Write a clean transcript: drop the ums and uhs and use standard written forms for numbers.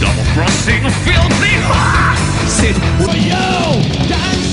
double-crossing filthy. Sid, will you dance?